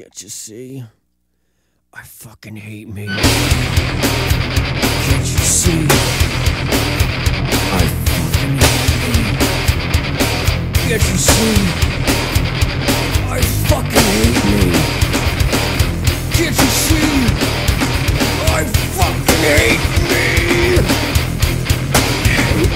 Can't you see? I fucking hate me. Can't you see? I fucking hate me. Can't you see? I fucking hate me. Can't you see? I fucking hate me. Hate me.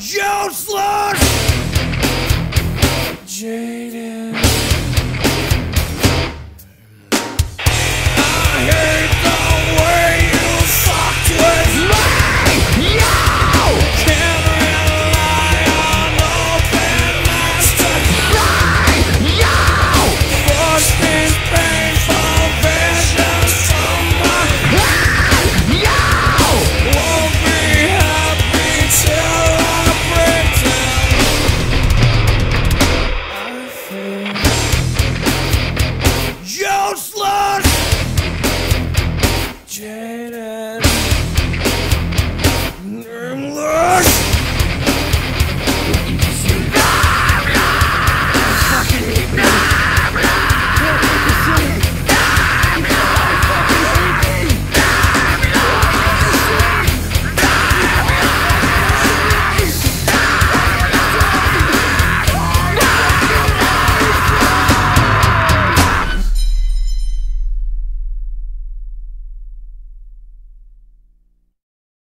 Useless!